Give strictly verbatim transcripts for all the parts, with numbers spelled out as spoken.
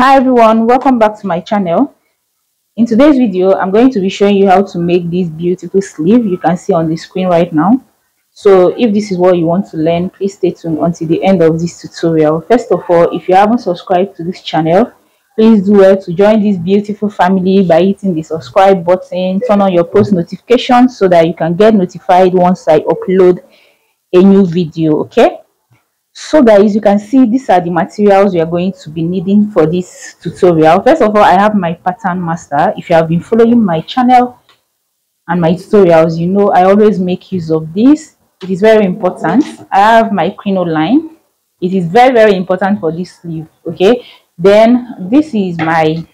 Hi everyone, welcome back to my channel. In today's video I'm going to be showing you how to make this beautiful sleeve you can see on the screen right now. So if this is what you want to learn, please stay tuned until the end of this tutorial. First of all, if you haven't subscribed to this channel, please do well to join this beautiful family by hitting the subscribe button. Turn on your post notifications so that you can get notified once I upload a new video. Okay, so guys, you can see these are the materials we are going to be needing for this tutorial. First of all, I have my pattern master. If you have been following my channel and my tutorials, you know I always make use of this. It is very important. I have my crino line. It is very very important for this sleeve. Okay, then this is my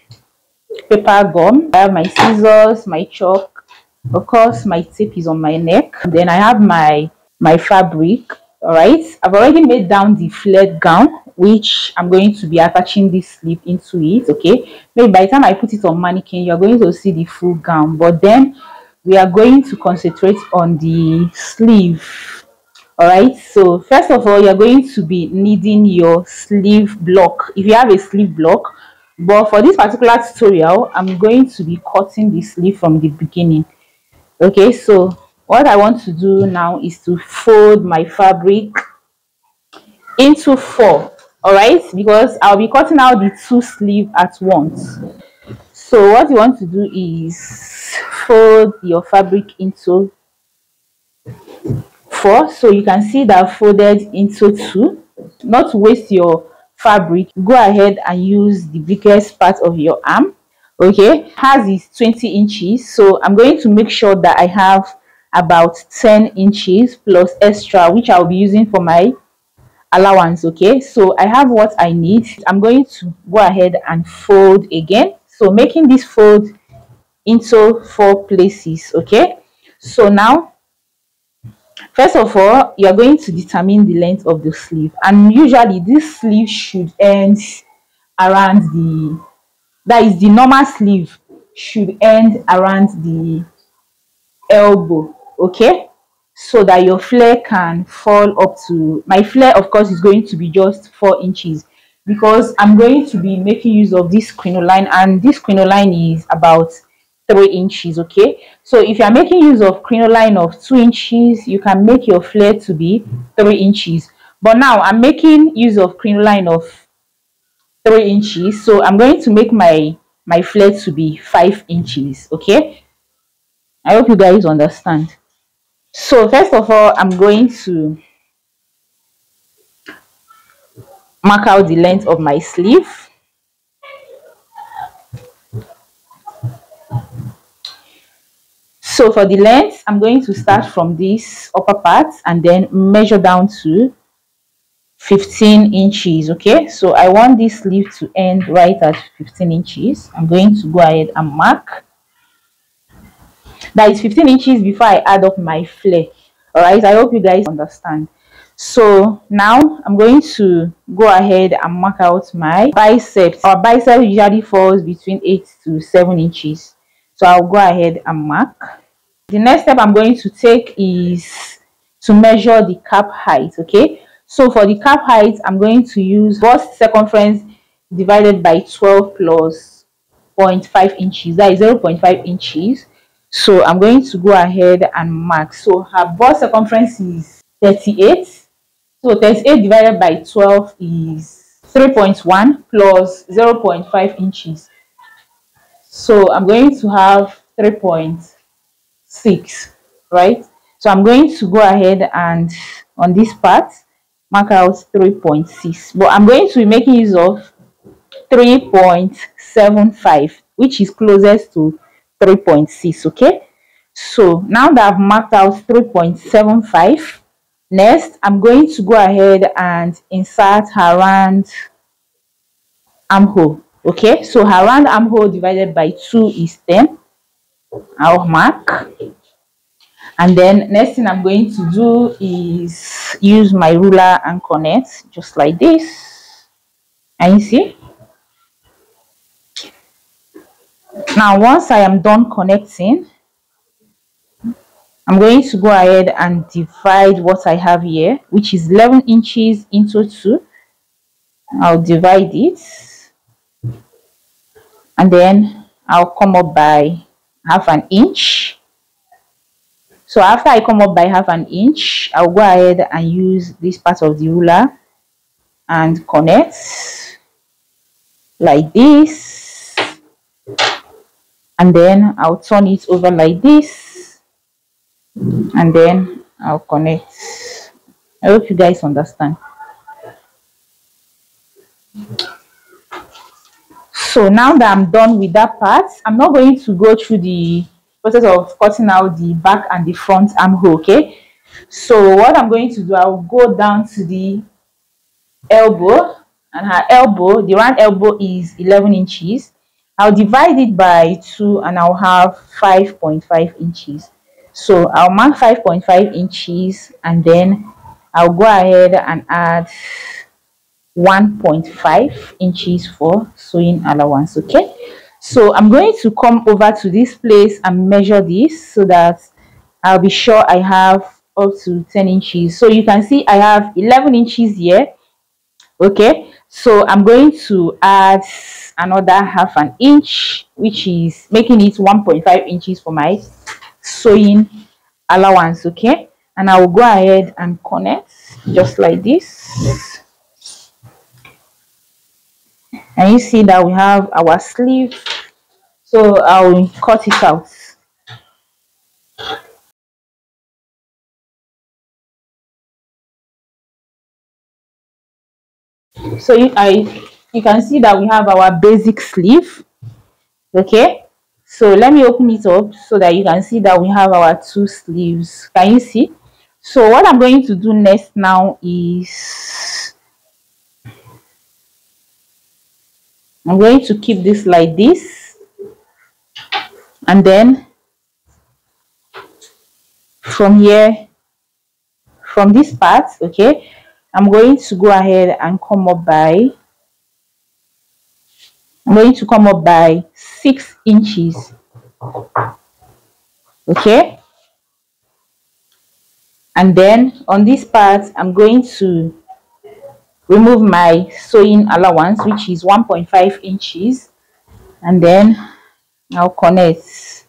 paper gum. I have my scissors, my chalk, of course my tape is on my neck. Then I have my my fabric. All right, I've already made down the flared gown which I'm going to be attaching this sleeve into it. Okay, maybe by the time I put it on mannequin you're going to see the full gown, but then we are going to concentrate on the sleeve. All right, so first of all you're going to be needing your sleeve block if you have a sleeve block, but for this particular tutorial I'm going to be cutting the sleeve from the beginning. Okay, so what I want to do now is to fold my fabric into four, all right, because I'll be cutting out the two sleeves at once. So what you want to do is fold your fabric into four. So you can see that I've folded into two. Not to waste your fabric, go ahead and use the biggest part of your arm. Okay, hers is twenty inches, so I'm going to make sure that I have about ten inches plus extra, which I'll be using for my allowance. Okay, so I have what I need. I'm going to go ahead and fold again, so making this fold into four places. Okay, so now first of all you are going to determine the length of the sleeve, and usually this sleeve should end around the that is the normal sleeve should end around the elbow. Okay, so that your flare can fall up to my flare. Of course is going to be just four inches, because I'm going to be making use of this crino line, and this crino line is about three inches. Okay, so if you are making use of crino line of two inches, you can make your flare to be three inches, but now I'm making use of crino line of three inches, so I'm going to make my my flare to be five inches. Okay, I hope you guys understand. So first of all I'm going to mark out the length of my sleeve. So for the length I'm going to start from this upper part and then measure down to fifteen inches. Okay, so I want this sleeve to end right at fifteen inches. I'm going to go ahead and mark. That is fifteen inches before I add up my flare. All right, I hope you guys understand. So now I'm going to go ahead and mark out my biceps. Our bicep usually falls between eight to seven inches, so I'll go ahead and mark. The next step I'm going to take is to measure the cap height. Okay, so for the cap height I'm going to use bust circumference divided by twelve plus zero point five inches, that is zero point five inches. So I'm going to go ahead and mark. So her bust circumference is thirty-eight. So thirty-eight divided by twelve is three point one plus zero point five inches. So I'm going to have three point six, right? So I'm going to go ahead and on this part, mark out three point six. But I'm going to be making use of three point seven five, which is closest to three point six. Okay, so now that I've marked out three point seven five, next I'm going to go ahead and insert her round armhole. Okay, so her round armhole divided by two is ten. I'll mark, and then next thing I'm going to do is use my ruler and connect just like this, and you see. Now once I am done connecting, I'm going to go ahead and divide what I have here, which is eleven inches into two. I'll divide it. and then I'll come up by half an inch. So after I come up by half an inch, I'll go ahead and use this part of the ruler and connect like this, and then I'll turn it over like this, and then I'll connect. I hope you guys understand. So now that I'm done with that part, I'm not going to go through the process of cutting out the back and the front armhole, okay? So what I'm going to do, I'll go down to the elbow, and her elbow, the round elbow is eleven inches. I'll divide it by two and I'll have five point five inches. So I'll mark five point five inches, and then I'll go ahead and add one point five inches for sewing allowance, okay? So I'm going to come over to this place and measure this so that I'll be sure I have up to ten inches. So you can see I have eleven inches here, okay? So I'm going to add another half an inch, which is making it one point five inches for my sewing allowance, okay? And I will go ahead and connect just like this. And you see that we have our sleeve, so I'll cut it out. So you, I, you can see that we have our basic sleeve, okay? So let me open it up so that you can see that we have our two sleeves. Can you see? So what I'm going to do next now is I'm going to keep this like this, and then from here, from this part, okay, I'm going to go ahead and come up by, I'm going to come up by six inches, okay, and then on this part, I'm going to remove my sewing allowance, which is one point five inches, and then I'll connect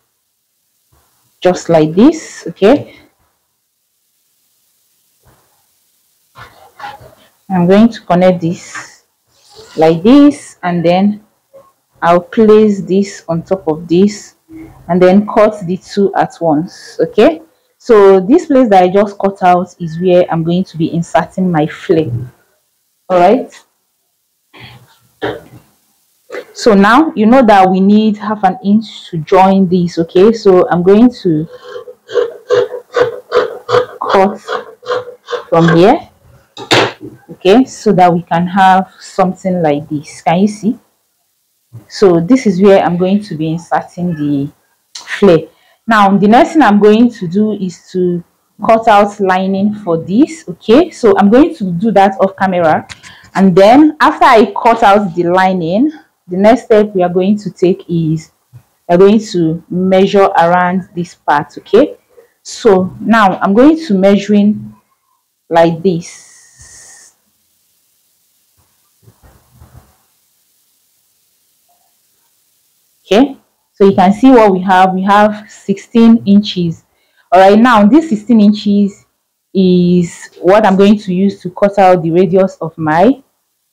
just like this, okay? I'm going to connect this like this, and then I'll place this on top of this, and then cut the two at once, okay? So this place that I just cut out is where I'm going to be inserting my flare. All right, so now you know that we need half an inch to join these, okay? So I'm going to cut from here, okay, so that we can have something like this. Can you see? So this is where I'm going to be inserting the flare. Now the next thing I'm going to do is to cut out lining for this, okay? So I'm going to do that off camera, and then after I cut out the lining, the next step we are going to take is we're going to measure around this part, okay? So now I'm going to measuring like this, okay? So you can see what we have. We have sixteen inches. All right, now this sixteen inches is what I'm going to use to cut out the radius of my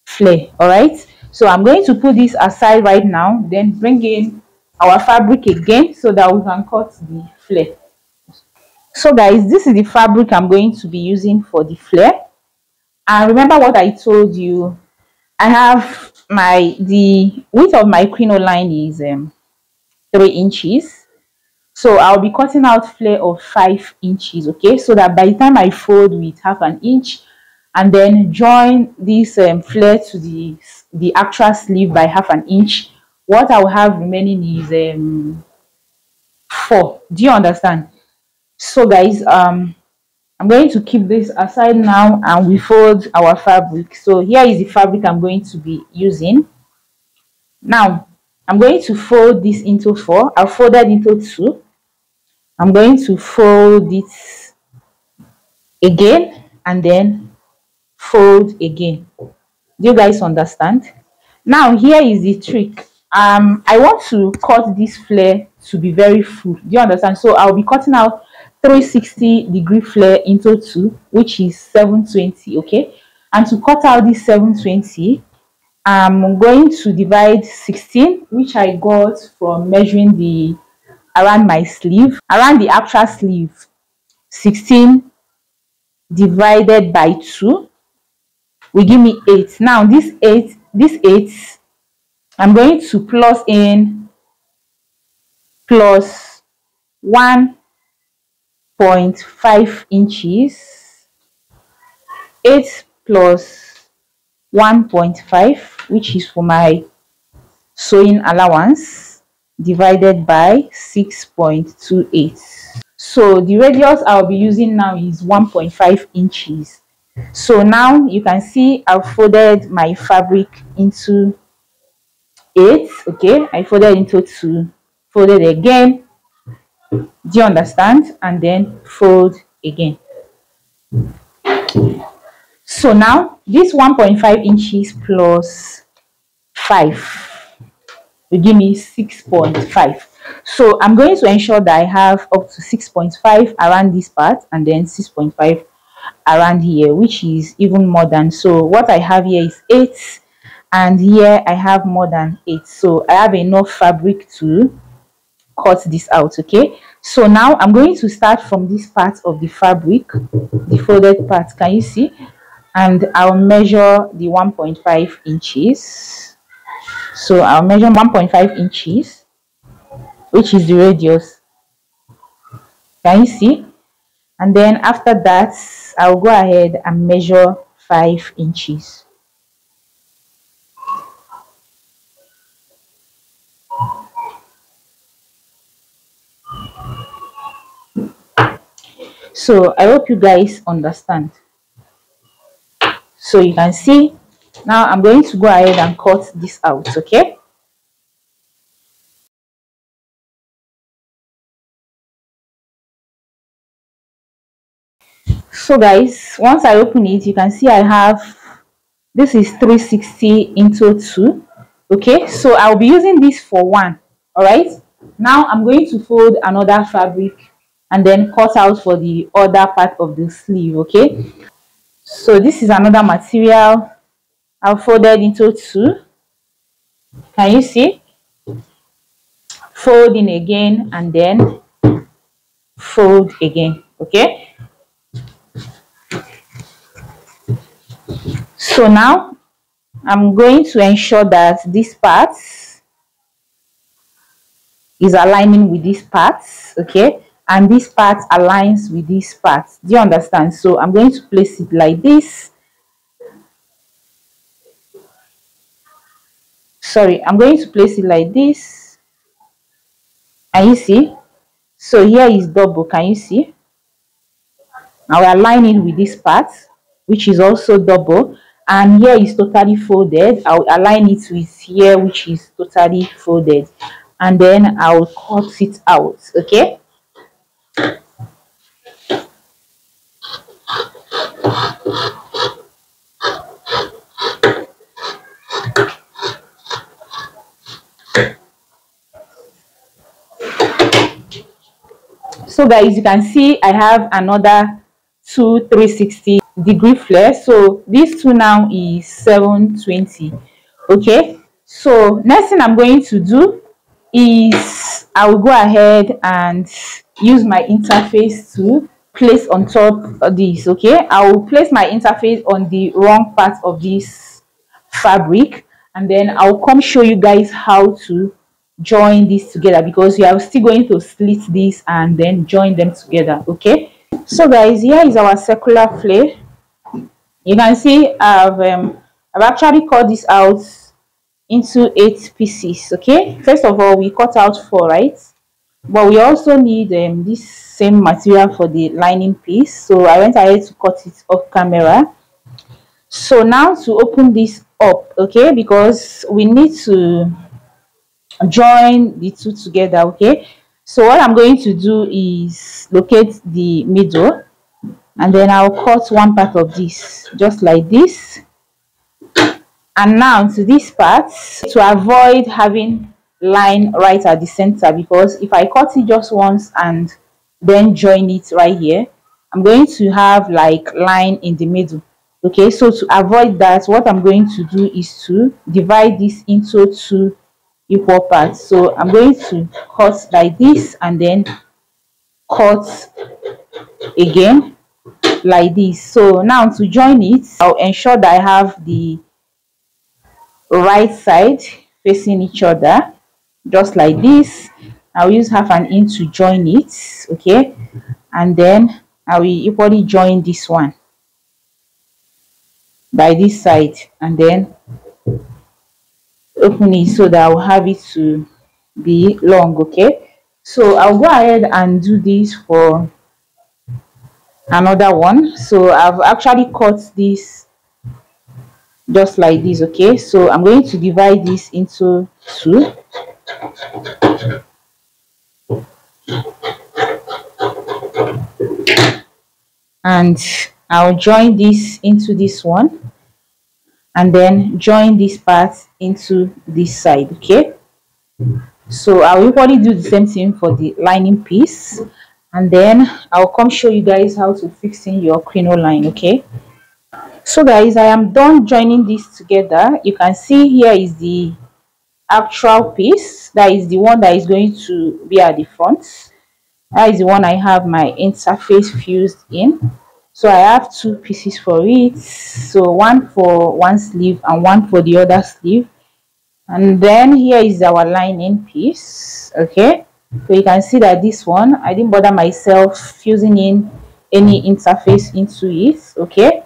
flare. All right, so I'm going to put this aside right now, then bring in our fabric again so that we can cut the flare. So guys, this is the fabric I'm going to be using for the flare. And remember what I told you, I have my the width of my crino line is um three inches. So I'll be cutting out flare of five inches, okay? So that by the time I fold with half an inch and then join this um, flare to the, the actual sleeve by half an inch, what I'll have remaining is um, four. Do you understand? So guys, um, I'm going to keep this aside now and we fold our fabric. So here is the fabric I'm going to be using. Now, I'm going to fold this into four. I'll fold that into two. I'm going to fold it again and then fold again. Do you guys understand? Now here is the trick. um I want to cut this flare to be very full. Do you understand? So I'll be cutting out three hundred sixty degree flare into two, which is seven twenty. Okay, and to cut out this seven twenty, I'm going to divide sixteen, which I got from measuring the around my sleeve, around the actual sleeve, sixteen divided by two will give me eight. Now this eight, this eight, I'm going to plus in plus one point five inches, eight plus one point five, which is for my sewing allowance, divided by six point two eight. So the radius I'll be using now is one point five inches. So now you can see I've folded my fabric into eight. Okay, I folded into two, folded again. Do you understand? And then fold again. So now this one point five inches plus five will give me six point five. So I'm going to ensure that I have up to six point five around this part, and then six point five around here, which is even more than. So what I have here is eight, and here I have more than eight. So I have enough fabric to cut this out. Okay, so now I'm going to start from this part of the fabric, the folded part. Can you see? And I'll measure the one point five inches. So I'll measure one point five inches, which is the radius. Can you see? And then after that, I'll go ahead and measure five inches. So I hope you guys understand. So you can see, now I'm going to go ahead and cut this out. Okay. So guys, once I open it, you can see I have, this is three sixty into two. Okay, so I'll be using this for one. All right, now I'm going to fold another fabric and then cut out for the other part of the sleeve. Okay, so this is another material I've folded into two. Can you see? Fold in again and then fold again. Okay, so now I'm going to ensure that this part is aligning with this part. Okay, and this part aligns with this part. Do you understand? So I'm going to place it like this. Sorry, I'm going to place it like this. Can you see? So here is double. Can you see? I'll align it with this part, which is also double. And here is totally folded. I'll align it with here, which is totally folded. And then I'll cut it out. Okay? So guys, you can see I have another two three sixty degree flare. So this two now is seven twenty. Okay, so next thing I'm going to do is I will go ahead and use my interface to place on top of this. Okay, I will place my interface on the wrong part of this fabric, and then I'll come show you guys how to join this together, because we are still going to slit this and then join them together. Okay, so guys, here is our circular flare. You can see I've um, I've actually cut this out into eight pieces. Okay, first of all we cut out four, right? But we also need um, this same material for the lining piece, so I went ahead to cut it off camera. So now to open this up, okay, because we need to join the two together. Okay, so what I'm going to do is locate the middle, and then I'll cut one part of this just like this, And now to this part, to avoid having line right at the center, because if I cut it just once and then join it right here, I'm going to have like line in the middle. Okay, so to avoid that, what I'm going to do is to divide this into two equal parts. So I'm going to cut like this and then cut again like this. So now to join it, I'll ensure that I have the right side facing each other, just like this. I'll use half an inch to join it, okay, and then I will equally join this one by this side and then open it so that I'll have it to be long. Okay, so I'll go ahead and do this for another one. So I've actually cut this just like this. Okay, so I'm going to divide this into two. And I'll join this into this one and then join this part into this side. Okay, so I'll equally do the same thing for the lining piece, and then I'll come show you guys how to fix in your crino line. Okay, so guys, I am done joining this together. You can see here is the actual piece, that is the one that is going to be at the front. That is the one I have my interface fused in. So I have two pieces for it, so one for one sleeve and one for the other sleeve. And then here is our lining piece. Okay, so you can see that this one, I didn't bother myself fusing in any interface into it. Okay,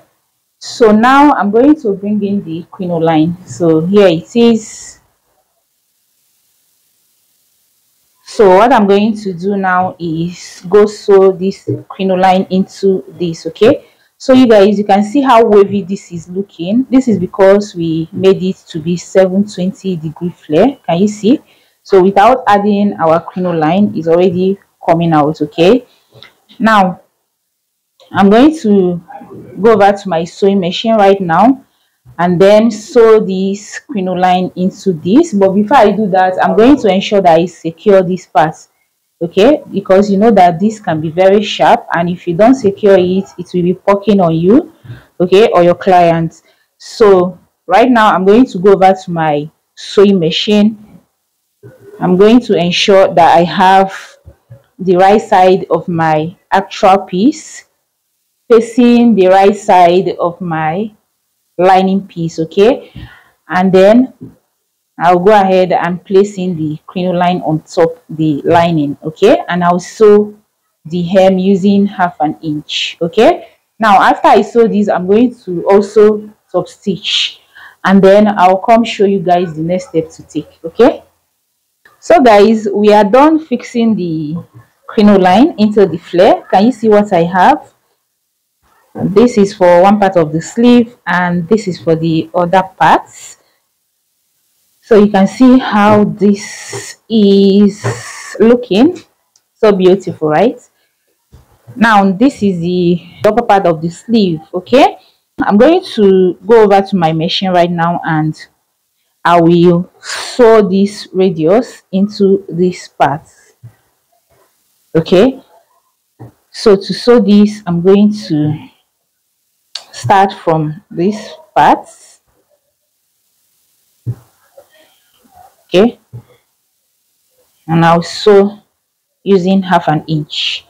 so now I'm going to bring in the crino line. So here it is. So what I'm going to do now is go sew this crino line into this. Okay, so you guys, you can see how wavy this is looking. This is because we made it to be seven twenty degree flare. Can you see? So without adding our crino line, is already coming out. Okay, now I'm going to go over to my sewing machine right now and then sew this crino line into this. But before I do that, I'm going to ensure that I secure this part. Okay, because you know that this can be very sharp, and if you don't secure it, it will be poking on you, okay, or your client. So right now I'm going to go over to my sewing machine. I'm going to ensure that I have the right side of my actual piece facing the right side of my lining piece. Okay, and then I'll go ahead and place in the crino line on top the lining. Okay, and I'll sew the hem using half an inch. Okay, now after I sew this, I'm going to also top stitch, and then I'll come show you guys the next step to take. Okay, so guys, we are done fixing the crino line into the flare. Can you see what I have? This is for one part of the sleeve, and this is for the other parts. So you can see how this is looking. So beautiful, right? Now this is the upper part of the sleeve. Okay, I'm going to go over to my machine right now and I will sew this radius into this part. Okay, so to sew this, I'm going to start from this part. Okay, and I'll sew using half an inch.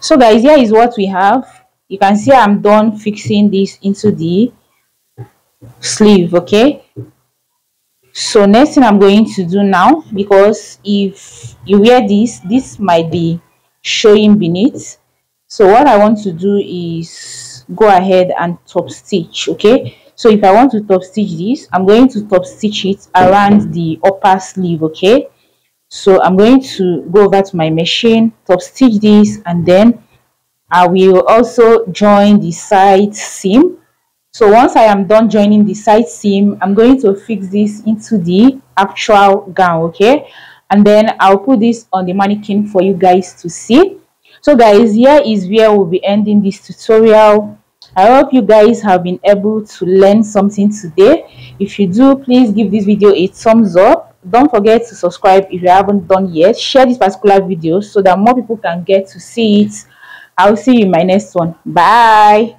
So guys, here is what we have. You can see I'm done fixing this into the sleeve. Okay, so next thing I'm going to do now, because if you wear this, this might be showing beneath. So what I want to do is go ahead and top stitch. Okay, so if I want to top stitch this, I'm going to top stitch it around the upper sleeve. Okay, so I'm going to go over to my machine, top stitch this, and then I will also join the side seam. So once I am done joining the side seam, I'm going to fix this into the actual gown. Okay, and then I'll put this on the mannequin for you guys to see. So guys, here is where we'll be ending this tutorial. I hope you guys have been able to learn something today. If you do, please give this video a thumbs up. Don't forget to subscribe if you haven't done yet. Share this particular video so that more people can get to see it. I'll see you in my next one. Bye.